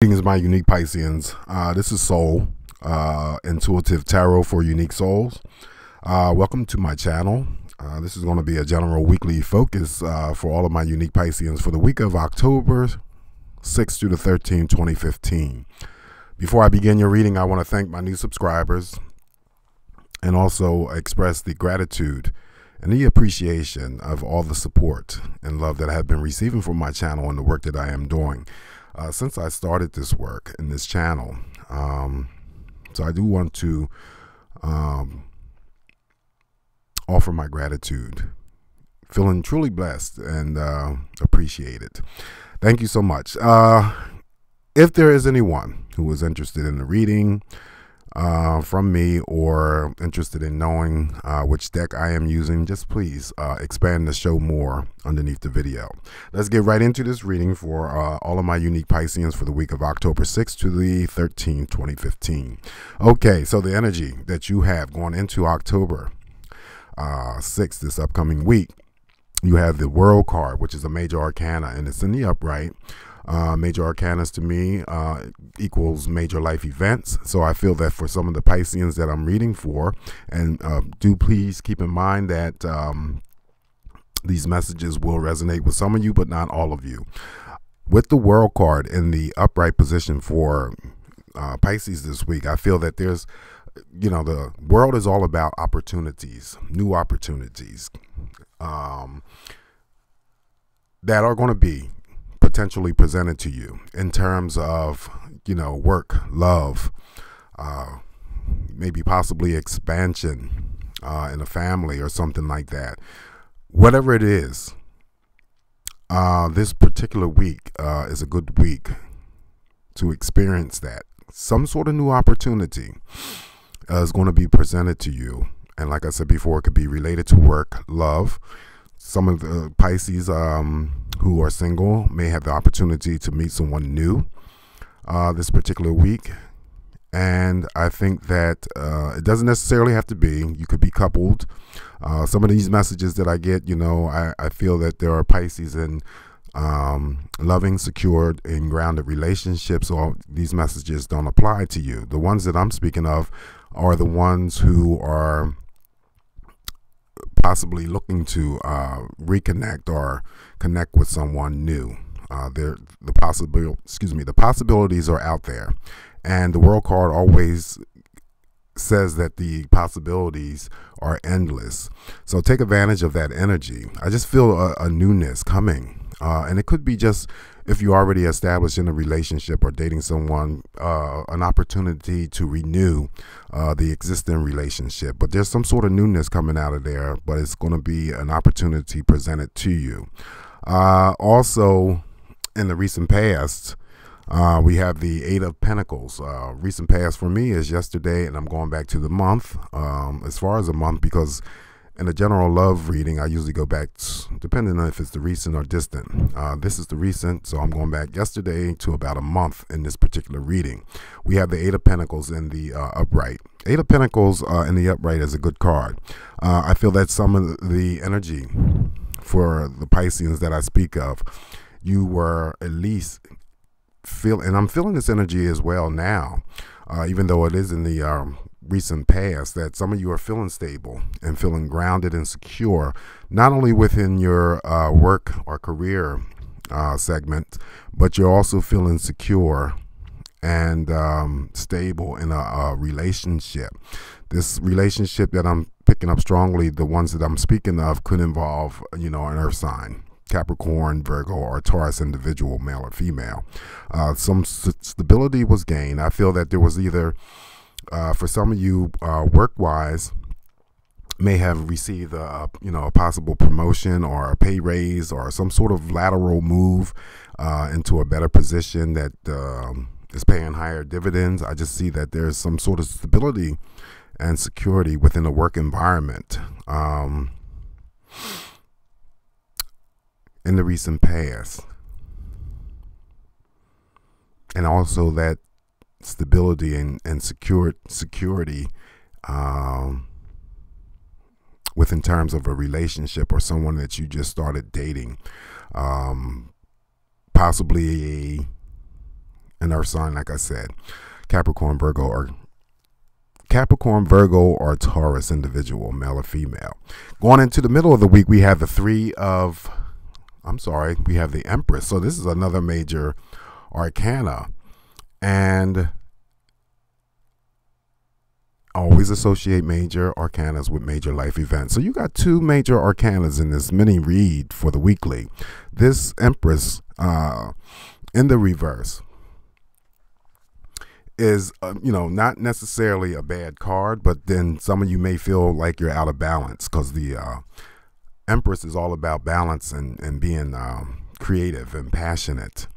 Greetings, my unique Pisceans. This is Soul, Intuitive Tarot for Unique Souls. Welcome to my channel. This is going to be a general weekly focus for all of my unique Pisceans for the week of October 6th through the 13th, 2015. Before I begin your reading, I want to thank my new subscribers and also express the gratitude and the appreciation of all the support and love that I have been receiving from my channel and the work that I am doing. Since I started this work in this channel, so I do want to offer my gratitude, feeling truly blessed and appreciated. Thank you so much. If there is anyone who is interested in the reading from me or interested in knowing which deck I am using, just please expand the show more underneath the video. Let's get right into this reading for all of my unique Pisceans for the week of October 6th to the 13th, 2015. Okay, so the energy that you have going into October 6th, this upcoming week, you have the World card, which is a major arcana, and it's in the upright. Major arcanas to me equals major life events. So I feel that for some of the Pisceans that I'm reading for, and do please keep in mind that these messages will resonate with some of you, but not all of you. With the World card in the upright position for Pisces this week, I feel that there's, you know, the world is all about opportunities, new opportunities that are going to be potentially presented to you in terms of, you know, work, love, maybe possibly expansion in a family or something like that. Whatever it is, this particular week is a good week to experience that. Some sort of new opportunity is going to be presented to you. And like I said before, it could be related to work, love. Some of the Pisces who are single may have the opportunity to meet someone new this particular week. And I think that it doesn't necessarily have to be. You could be coupled. Some of these messages that I get, you know, I feel that there are Pisces in loving, secured, and grounded relationships. All these messages don't apply to you. The ones that I'm speaking of are the ones who are possibly looking to reconnect or connect with someone new. The possibilities are out there, and the World card always says that the possibilities are endless. So take advantage of that energy. I just feel a newness coming, and it could be just, if you're already established in a relationship or dating someone, an opportunity to renew the existing relationship. But there's some sort of newness coming out of there, but it's going to be an opportunity presented to you. Also, in the recent past, we have the Eight of Pentacles. Recent past for me is yesterday, and I'm going back to the month, as far as a month, because in a general love reading, I usually go back, depending on if it's the recent or distant. This is the recent, so I'm going back yesterday to about a month in this particular reading. We have the Eight of Pentacles in the upright. Eight of Pentacles in the upright is a good card. I feel that some of the energy for the Pisceans that I speak of, you were at least feeling, and I'm feeling this energy as well now, even though it is in the recent past, that some of you are feeling stable and feeling grounded and secure, not only within your work or career segment, but you're also feeling secure and stable in a relationship. This relationship that I'm picking up strongly, the ones that I'm speaking of, could involve, you know, an earth sign, Capricorn, Virgo, or Taurus individual, male or female. Some stability was gained. I feel that there was either, for some of you, work-wise, may have received a, you know, a possible promotion or a pay raise or some sort of lateral move into a better position that is paying higher dividends. I just see that there's some sort of stability and security within a work environment in the recent past, and also that stability and security within terms of a relationship or someone that you just started dating, possibly in Earth sign, like I said, Capricorn, Virgo, or Taurus individual, male or female. Going into the middle of the week, we have the Empress. So this is another major arcana, and always associate major arcanas with major life events. So you got two major arcanas in this mini read for the weekly. This Empress in the reverse is, not necessarily a bad card, but then some of you may feel like you're out of balance, because the Empress is all about balance and being creative and passionate.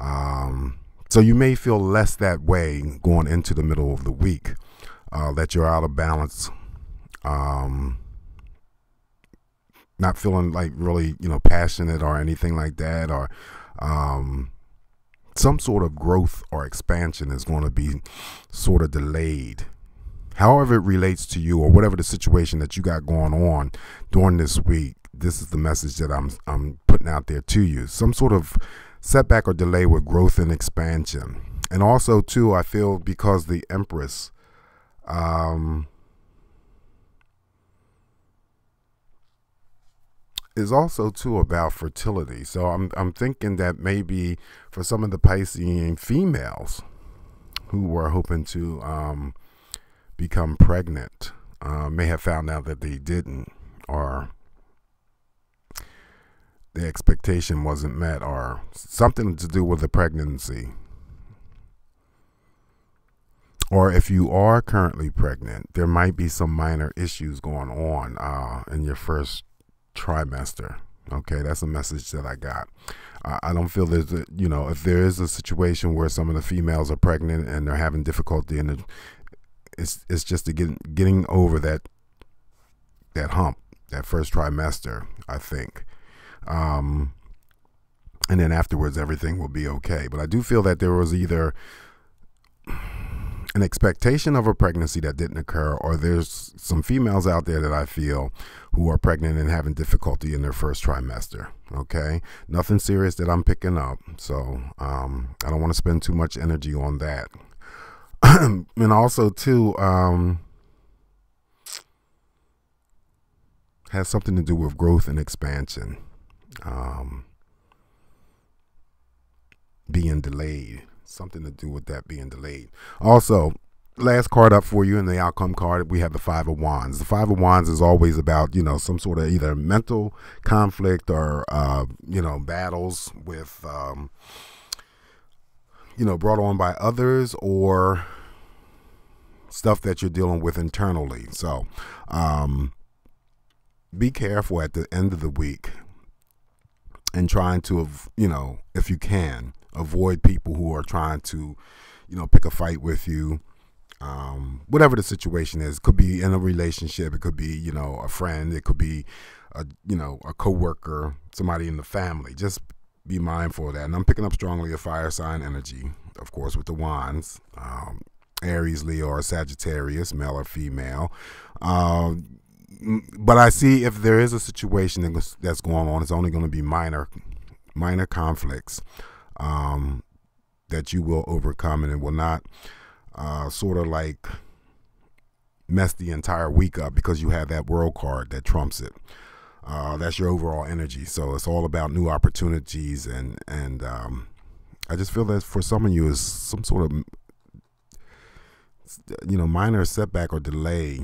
So you may feel less that way going into the middle of the week, that you're out of balance, not feeling like really, passionate or anything like that, or some sort of growth or expansion is going to be sort of delayed. However it relates to you, or whatever the situation that you got going on during this week, this is the message that I'm putting out there to you. Some sort of setback or delay with growth and expansion. And also too, I feel because the Empress, is also too about fertility. So I'm thinking that maybe for some of the Piscean females who were hoping to become pregnant, may have found out that they didn't, or the expectation wasn't met, or something to do with the pregnancy. Or if you are currently pregnant, there might be some minor issues going on in your first trimester. Okay, that's a message that I got. I don't feel there's a, if there is a situation where some of the females are pregnant and they're having difficulty, and it's just getting over that hump, that first trimester, I think. And then afterwards, everything will be okay. But I do feel that there was either an expectation of a pregnancy that didn't occur, or there's some females out there that I feel who are pregnant and having difficulty in their first trimester. Okay, nothing serious that I'm picking up, so I don't want to spend too much energy on that. And also too, has something to do with growth and expansion, being delayed. Something to do with that being delayed. Also, last card up for you in the outcome card, we have the Five of Wands. The Five of Wands is always about, some sort of either mental conflict or, battles with, brought on by others, or stuff that you're dealing with internally. So be careful at the end of the week and trying to, if you can, avoid people who are trying to, pick a fight with you. Whatever the situation is, it could be in a relationship, it could be, a friend, it could be, a coworker, somebody in the family. Just be mindful of that. And I'm picking up strongly a fire sign energy, of course, with the wands. Aries, Leo, or Sagittarius, male or female. But I see if there is a situation that's going on, it's only going to be minor conflicts that you will overcome, and it will not sort of like mess the entire week up, because you have that World card that trumps it. That's your overall energy. So it's all about new opportunities, and I just feel that for some of you is some sort of minor setback or delay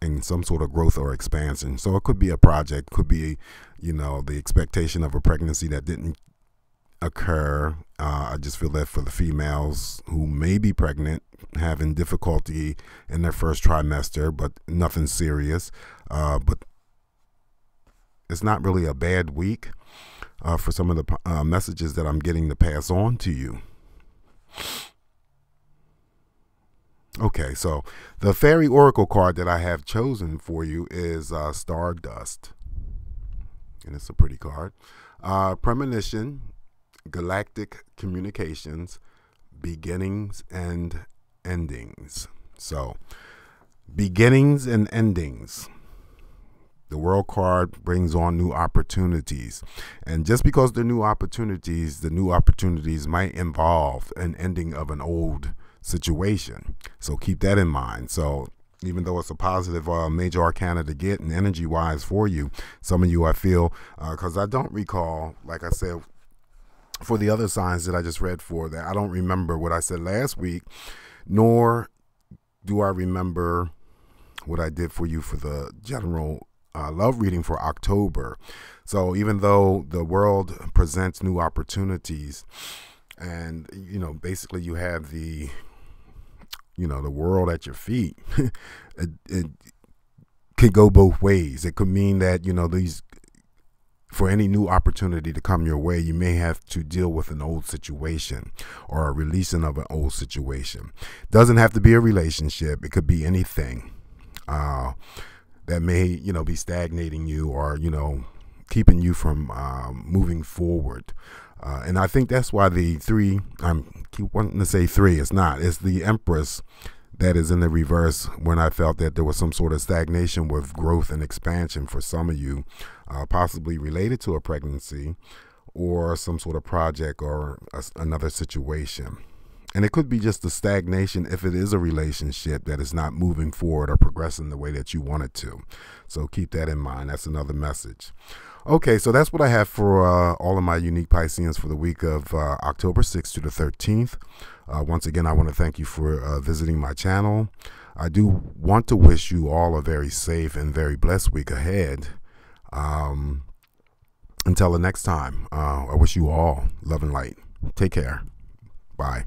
in some sort of growth or expansion. So it could be a project, could be the expectation of a pregnancy that didn't occur. I just feel that for the females who may be pregnant, having difficulty in their first trimester, but nothing serious. But it's not really a bad week for some of the messages that I'm getting to pass on to you. Okay, so the Fairy Oracle card that I have chosen for you is Stardust, and it's a pretty card. Premonition, galactic communications, beginnings and endings. So beginnings and endings, The World card brings on new opportunities. And just because they're new opportunities, the new opportunities might involve an ending of an old situation. So keep that in mind. So even though it's a positive major arcana to get and energy-wise for you, some of you I feel, because I don't recall, like I said, for the other signs that I just read for that, I don't remember what I said last week, nor do I remember what I did for you for the general love reading for October. So even though the world presents new opportunities and, you know, basically you have the, you know, the world at your feet, it could go both ways. It could mean that, you know, these, for any new opportunity to come your way, you may have to deal with an old situation or a releasing of an old situation. Doesn't have to be a relationship. It could be anything that may, you know, be stagnating you or, you know, keeping you from moving forward. And I think that's why the three, I'm keep wanting to say three, it's not, it's the Empress that is in the reverse when I felt that there was some sort of stagnation with growth and expansion for some of you, possibly related to a pregnancy or some sort of project or another situation. And it could be just the stagnation if it is a relationship that is not moving forward or progressing the way that you want it to. So keep that in mind. That's another message. Okay, so that's what I have for all of my unique Pisceans for the week of October 6th to the 13th. Once again, I want to thank you for visiting my channel. I do want to wish you all a very safe and very blessed week ahead. Until the next time, I wish you all love and light. Take care. Bye.